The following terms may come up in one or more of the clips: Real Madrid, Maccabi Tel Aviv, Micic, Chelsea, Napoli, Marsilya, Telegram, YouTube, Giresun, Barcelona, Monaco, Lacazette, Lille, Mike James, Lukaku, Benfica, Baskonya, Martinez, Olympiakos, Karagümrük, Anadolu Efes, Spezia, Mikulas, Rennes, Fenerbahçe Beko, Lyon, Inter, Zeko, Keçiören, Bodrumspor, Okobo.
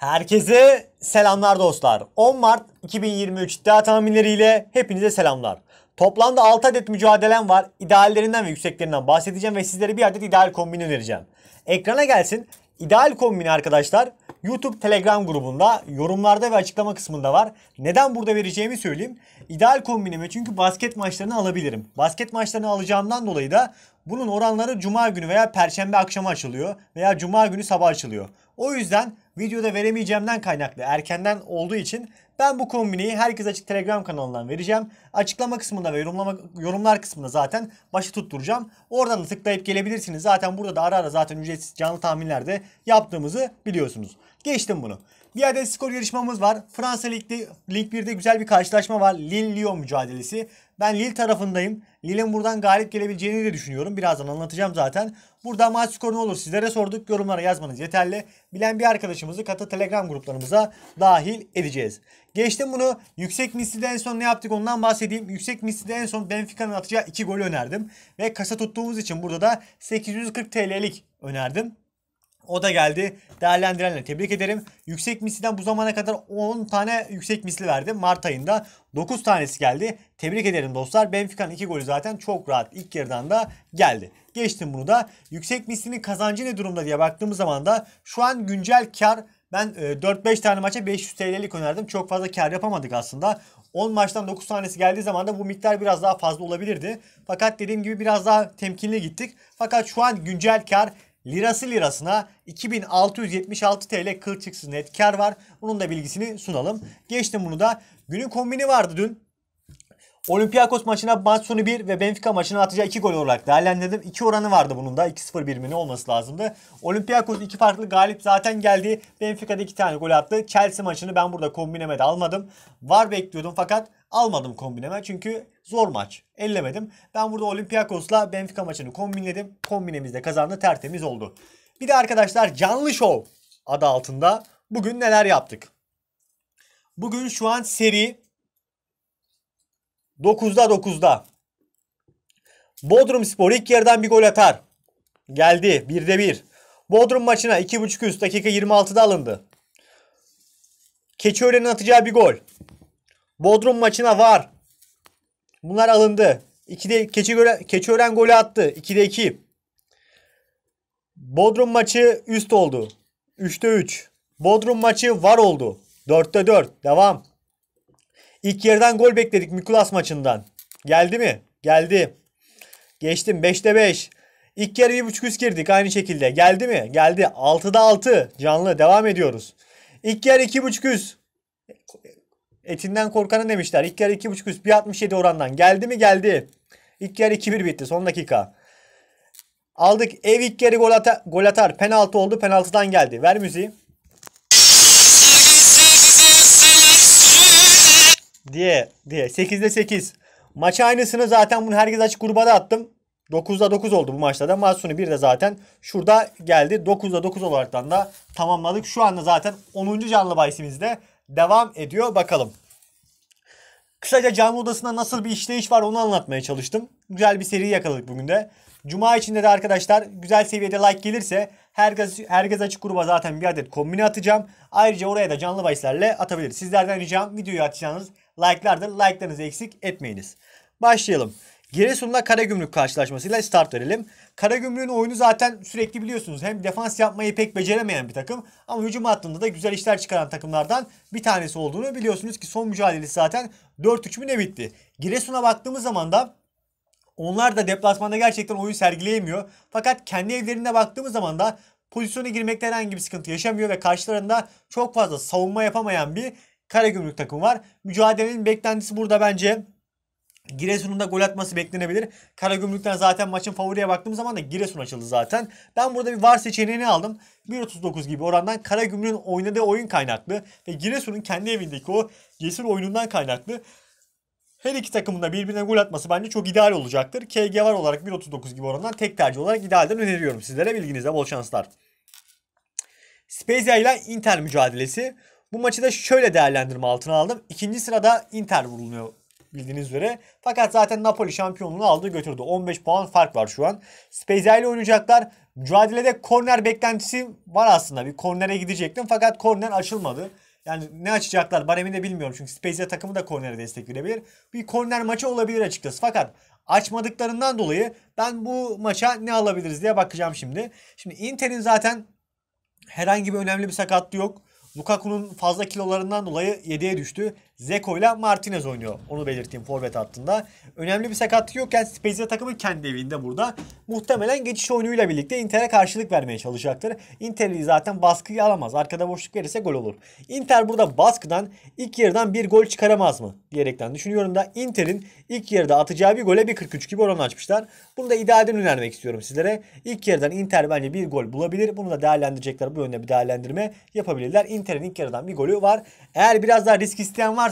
Herkese selamlar dostlar. 10 Mart 2023 iddia tahminleriyle hepinize selamlar. Toplamda 6 adet mücadelem var. İdeallerinden ve yükseklerinden bahsedeceğim ve sizlere bir adet ideal kombini önereceğim. Ekrana gelsin. İdeal kombini arkadaşlar YouTube Telegram grubunda, yorumlarda ve açıklama kısmında var. Neden burada vereceğimi söyleyeyim. İdeal kombinimi çünkü basket maçlarını alabilirim. Basket maçlarını alacağımdan dolayı da bunun oranları cuma günü veya perşembe akşamı açılıyor veya cuma günü sabah açılıyor. O yüzden videoda veremeyeceğimden kaynaklı erkenden olduğu için ben bu kombiniyi Herkes Açık Telegram kanalından vereceğim. Açıklama kısmında ve yorumlar kısmında zaten başı tutturacağım. Oradan da tıklayıp gelebilirsiniz. Zaten burada da ara zaten ücretsiz canlı tahminlerde yaptığımızı biliyorsunuz. Geçtim bunu. Bir adet skor yarışmamız var. Fransa Lig 1'de güzel bir karşılaşma var. Lille-Lyon mücadelesi. Ben Lille tarafındayım. Lille'in buradan galip gelebileceğini de düşünüyorum. Birazdan anlatacağım zaten. Burada maç skoru ne olur sizlere sorduk. Yorumlara yazmanız yeterli. Bilen bir arkadaşımızı kata Telegram gruplarımıza dahil edeceğiz. Geçtim bunu. Yüksek mislide en son ne yaptık ondan bahsedeyim. Yüksek mislide en son Benfica'nın atacağı 2 golü önerdim. Ve kasa tuttuğumuz için burada da 840 TL'lik önerdim. O da geldi. Değerlendirenle tebrik ederim. Yüksek misliden bu zamana kadar 10 tane yüksek misli verdim. Mart ayında 9 tanesi geldi. Tebrik ederim dostlar. Benfica'nın 2 golü zaten çok rahat ilk yarıdan da geldi. Geçtim bunu da. Yüksek mislinin kazancı ne durumda diye baktığımız zaman da şu an güncel kar, ben 4-5 tane maça 500 TL'lik önerdim. Çok fazla kar yapamadık aslında. 10 maçtan 9 tanesi geldiği zaman da bu miktar biraz daha fazla olabilirdi. Fakat dediğim gibi biraz daha temkinli gittik. Fakat şu an güncel kar lirasına 2676 TL kılçıksız net kar var. Bunun da bilgisini sunalım. Geçtim bunu da. Günün kombini vardı dün. Olympiakos maçına maç sonu 1 ve Benfica maçına atacağı 2 gol olarak değerlendirdim. 2 oranı vardı bunun da. 2-0 birimine olması lazımdı. Olympiakos 2 farklı galip zaten geldi. Benfica'da 2 tane gol attı. Chelsea maçını ben burada kombineme de almadım. Var bekliyordum fakat almadım kombineme. Çünkü zor maç. Ellemedim. Ben burada Olympiakos'la Benfica maçını kombinledim. Kombinemiz de kazandı. Tertemiz oldu. Bir de arkadaşlar canlı şov adı altında bugün neler yaptık? Bugün şu an seri 9'da. Bodrumspor ilk yarıdan bir gol atar. Geldi. 1'de 1. Bodrum maçına 2.5 üst dakika 26'da alındı. Keçiören'in atacağı bir gol. Bodrum maçına var. Bunlar alındı. 2'de Keçiören golü attı. 2'de 2. Bodrum maçı üst oldu. 3'te 3. Bodrum maçı var oldu. 4'te 4. Devam. İlk yerden gol bekledik Mikulas maçından. Geldi mi? Geldi. Geçtim 5'te 5. İlk yarı 1.5 üst girdik aynı şekilde. Geldi mi? Geldi. 6'da 6. Canlı devam ediyoruz. İlk yarı 2.5 üst. Etinden korkanı demişler. İlk yarı 2.5 üst 1.67 orandan. Geldi mi? Geldi. İlk yarı 2-1 bitti. Son dakika. Aldık. Ev ilk yarı gol atar. Penaltı oldu. Penaltıdan geldi. Ver müziği. diye 8'de 8. Maç aynısını zaten bunu Herkes Açık gruba da attım. 9'da 9 oldu bu maçta da. Maç sonu 1'de zaten şurada geldi. 9'da 9 olaraktan da tamamladık. Şu anda zaten 10. canlı bahisimizde devam ediyor. Bakalım. Kısaca canlı odasında nasıl bir işleyiş var onu anlatmaya çalıştım. Güzel bir seri yakaladık bugün de. Cuma içinde de arkadaşlar güzel seviyede like gelirse Herkes Açık gruba zaten bir adet kombine atacağım. Ayrıca oraya da canlı bahislerle atabilir. Sizlerden ricam videoyu atacağınız like'lardır. Like'larınızı eksik etmeyiniz. Başlayalım. Giresun'la Karagümrük karşılaşmasıyla start verelim. Karagümrük'ün oyunu zaten sürekli biliyorsunuz. Hem defans yapmayı pek beceremeyen bir takım ama hücum hattında da güzel işler çıkaran takımlardan bir tanesi olduğunu biliyorsunuz ki son mücadelesi zaten 4-3 mü ne bitti. Giresun'a baktığımız zaman da onlar da deplasmanda gerçekten oyun sergileyemiyor. Fakat kendi evlerine baktığımız zaman da pozisyona girmekte herhangi bir sıkıntı yaşamıyor ve karşılarında çok fazla savunma yapamayan bir Karagümrük takımı var. Mücadelenin beklentisi burada bence Giresun'un da gol atması beklenebilir. Karagümrük'ten zaten maçın favoriye baktığım zaman da Giresun açıldı zaten. Ben burada bir var seçeneğini aldım. 1.39 gibi orandan Karagümrük'ün oynadığı oyun kaynaklı ve Giresun'un kendi evindeki o cesur oyunundan kaynaklı her iki takımın da birbirine gol atması bence çok ideal olacaktır. KG var olarak 1.39 gibi orandan tek tercih olarak idealden öneriyorum sizlere. Bilginize bol şanslar. Spezia ile Inter mücadelesi. Bu maçı da şöyle değerlendirme altına aldım. 2. sırada Inter bulunuyor bildiğiniz üzere. Fakat zaten Napoli şampiyonluğunu aldı götürdü. 15 puan fark var şu an. Spezia ile oynayacaklar. Mücadelede korner beklentisi var aslında. Bir kornere gidecektim fakat korner açılmadı. Yani ne açacaklar baremi de bilmiyorum. Çünkü Spezia takımı da kornere destek verebilir. Bir korner maçı olabilir açıkçası. Fakat açmadıklarından dolayı ben bu maça ne alabiliriz diye bakacağım şimdi. Şimdi Inter'in zaten herhangi bir önemli bir sakatlığı yok. Lukaku'nun fazla kilolarından dolayı 7'ye düştü. Zeko ile Martinez oynuyor. Onu belirteyim forvet hattında. Önemli bir sakatlık yokken Spezia takımı kendi evinde burada. Muhtemelen geçiş oyunuyla birlikte Inter'e karşılık vermeye çalışacaktır. Inter'i zaten baskıyı alamaz. Arkada boşluk verirse gol olur. Inter burada baskıdan ilk yarıdan bir gol çıkaramaz mı diyerekten düşünüyorum da Inter'in ilk yarıda atacağı bir gole 1.43 gibi oran açmışlar. Bunu da idareden önermek istiyorum sizlere. İlk yarıdan Inter bence bir gol bulabilir. Bunu da değerlendirecekler. Bu yönde bir değerlendirme yapabilirler. Inter'in ilk yarıdan bir golü var. Eğer biraz daha risk isteyen varsa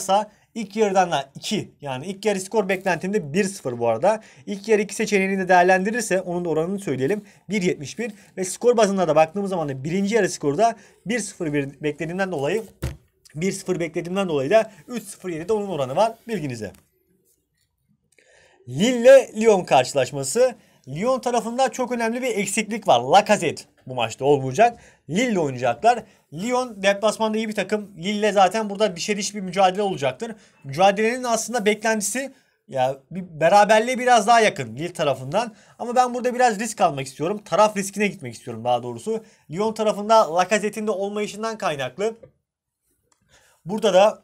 ilk yarıdan da 2. Yani ilk yarı skor beklentimde 1-0 bu arada. İlk yarı 2 seçeneğini de değerlendirirse onun da oranını söyleyelim. 1.71 ve skor bazında da baktığımız zaman da birinci yarı skorda 1-0 beklediğimden dolayı 1-0 beklediğimden dolayı da 3.07'de onun oranı var bilginize. Lille ile Lyon karşılaşması. Lyon tarafında çok önemli bir eksiklik var. Lacazette bu maçta olmayacak. Lille oynayacaklar. Lyon deplasmanda iyi bir takım. Lille zaten burada dişe diş bir mücadele olacaktır. Mücadelenin aslında beklentisi ya bir beraberliğe biraz daha yakın Lille tarafından. Ama ben burada biraz risk almak istiyorum. Taraf riskine gitmek istiyorum daha doğrusu. Lyon tarafında Lacazette'in de olmayışından kaynaklı. Burada da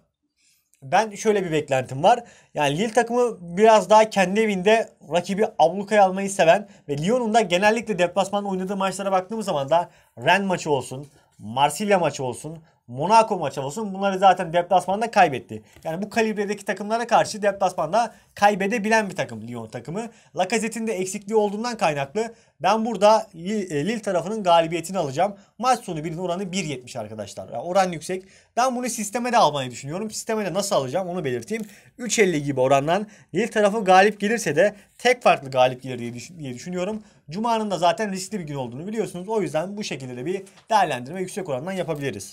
ben şöyle bir beklentim var. Yani Lille takımı biraz daha kendi evinde rakibi ablukaya almayı seven ve Lyon'un da genellikle deplasmanda oynadığı maçlara baktığımız zaman da Rennes maçı olsun, Marsilya maçı olsun, Monaco maçı olsun bunları zaten deplasmanda kaybetti. Yani bu kalibredeki takımlara karşı deplasmanda kaybedebilen bir takım Lyon takımı. Lacazette'in de eksikliği olduğundan kaynaklı ben burada Lille tarafının galibiyetini alacağım. Maç sonu birinin oranı 1.70 arkadaşlar. Yani oran yüksek. Ben bunu sisteme de almayı düşünüyorum. Sisteme de nasıl alacağım onu belirteyim. 3.50 gibi orandan Lille tarafı galip gelirse de tek farklı galip gelir diye düşünüyorum. Cuma'nın da zaten riskli bir gün olduğunu biliyorsunuz. O yüzden bu şekilde de bir değerlendirme yüksek orandan yapabiliriz.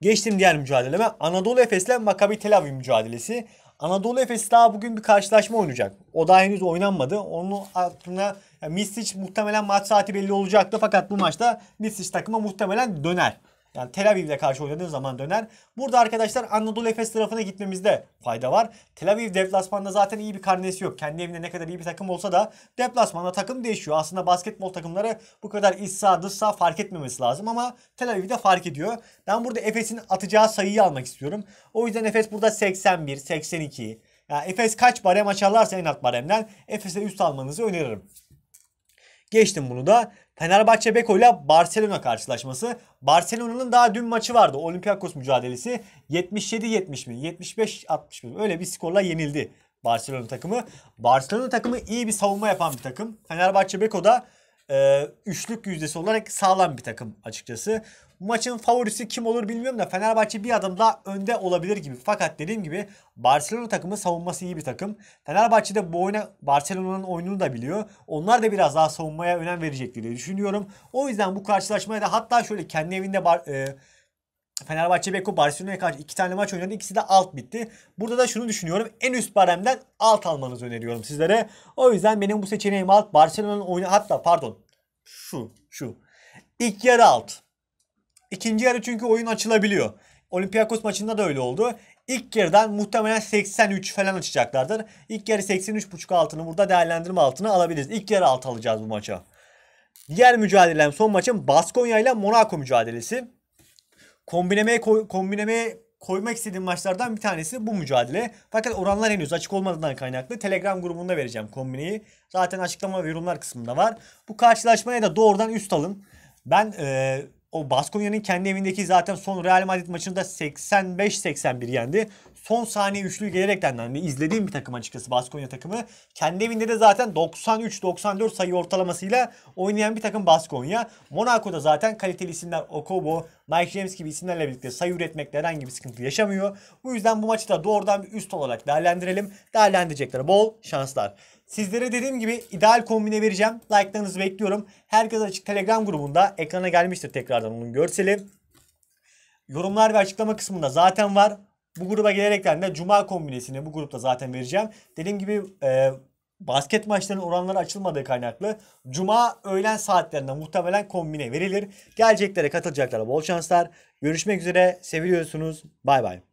Geçtim diğer mücadeleme. Anadolu Efes ile Maccabi Tel Aviv mücadelesi. Anadolu Efes daha bugün bir karşılaşma oynayacak. O daha henüz oynanmadı. Onun altına yani Micic muhtemelen maç saati belli olacaktı. Fakat bu maçta Micic takıma muhtemelen döner. Yani Tel Aviv'le karşı oynadığı zaman döner. Burada arkadaşlar Anadolu Efes tarafına gitmemizde fayda var. Tel Aviv deplasmanda zaten iyi bir karnesi yok. Kendi evinde ne kadar iyi bir takım olsa da deplasmanda takım değişiyor. Aslında basketbol takımları bu kadar iç saha dış saha fark etmemesi lazım ama Tel Aviv'i de fark ediyor. Ben burada Efes'in atacağı sayıyı almak istiyorum. O yüzden Efes burada 81, 82. Yani Efes kaç barem açarlarsa en alt baremden Efes'e üst almanızı öneririm. Geçtim bunu da. Fenerbahçe Beko ile Barcelona karşılaşması. Barcelona'nın daha dün maçı vardı. Olympiakos mücadelesi 77-70 mi? 75-60 mi? Öyle bir skorla yenildi Barcelona takımı. Barcelona takımı iyi bir savunma yapan bir takım. Fenerbahçe Beko da üçlük yüzdesi olarak sağlam bir takım açıkçası. Maçın favorisi kim olur bilmiyorum da Fenerbahçe bir adım daha önde olabilir gibi. Fakat dediğim gibi Barcelona takımı savunması iyi bir takım. Fenerbahçe de bu oyuna Barcelona'nın oyununu da biliyor. Onlar da biraz daha savunmaya önem verecektir diye düşünüyorum. O yüzden bu karşılaşmaya da hatta şöyle kendi evinde Fenerbahçe Beko Barcelona'ya karşı 2 tane maç oynadı. İkisi de alt bitti. Burada da şunu düşünüyorum. En üst baremden alt almanızı öneriyorum sizlere. O yüzden benim bu seçeneğim alt. Barcelona'nın oyunu hatta pardon. Şu. İlk yarı alt. İkinci yarı çünkü oyun açılabiliyor. Olympiakos maçında da öyle oldu. İlk yarıdan muhtemelen 83 falan açacaklardır. İlk yarı 83.5 altını burada değerlendirme altına alabiliriz. İlk yarı alt alacağız bu maça. Diğer mücadelem son maçım Baskonya ile Monaco mücadelesi. Kombinemeye koymak istediğim maçlardan bir tanesi bu mücadele. Fakat oranlar henüz açık olmadığından kaynaklı Telegram grubunda vereceğim kombineyi. Zaten açıklama ve yorumlar kısmında var. Bu karşılaşmaya da doğrudan üst alın. Ben o Baskonya'nın kendi evindeki zaten son Real Madrid maçında 85-81 yendi. Son saniye üçlüğü gelerekten de izlediğim bir takım açıkçası Baskonya takımı. Kendi evinde de zaten 93-94 sayı ortalamasıyla oynayan bir takım Baskonya. Monaco'da zaten kaliteli isimler Okobo, Mike James gibi isimlerle birlikte sayı üretmekte herhangi bir sıkıntı yaşamıyor. Bu yüzden bu maçı da doğrudan bir üst olarak değerlendirelim. Değerlendirecekler bol şanslar. Sizlere dediğim gibi ideal kombine vereceğim. Like'larınızı bekliyorum. Herkes açık Telegram grubunda ekrana gelmiştir tekrardan onun görseli. Yorumlar ve açıklama kısmında zaten var. Bu gruba gelerekten de Cuma kombinesini bu grupta zaten vereceğim. Dediğim gibi basket maçlarının oranları açılmadığı kaynaklı Cuma öğlen saatlerinde muhtemelen kombine verilir. Geleceklere katılacaklara bol şanslar. Görüşmek üzere. Seviliyorsunuz. Bay bay.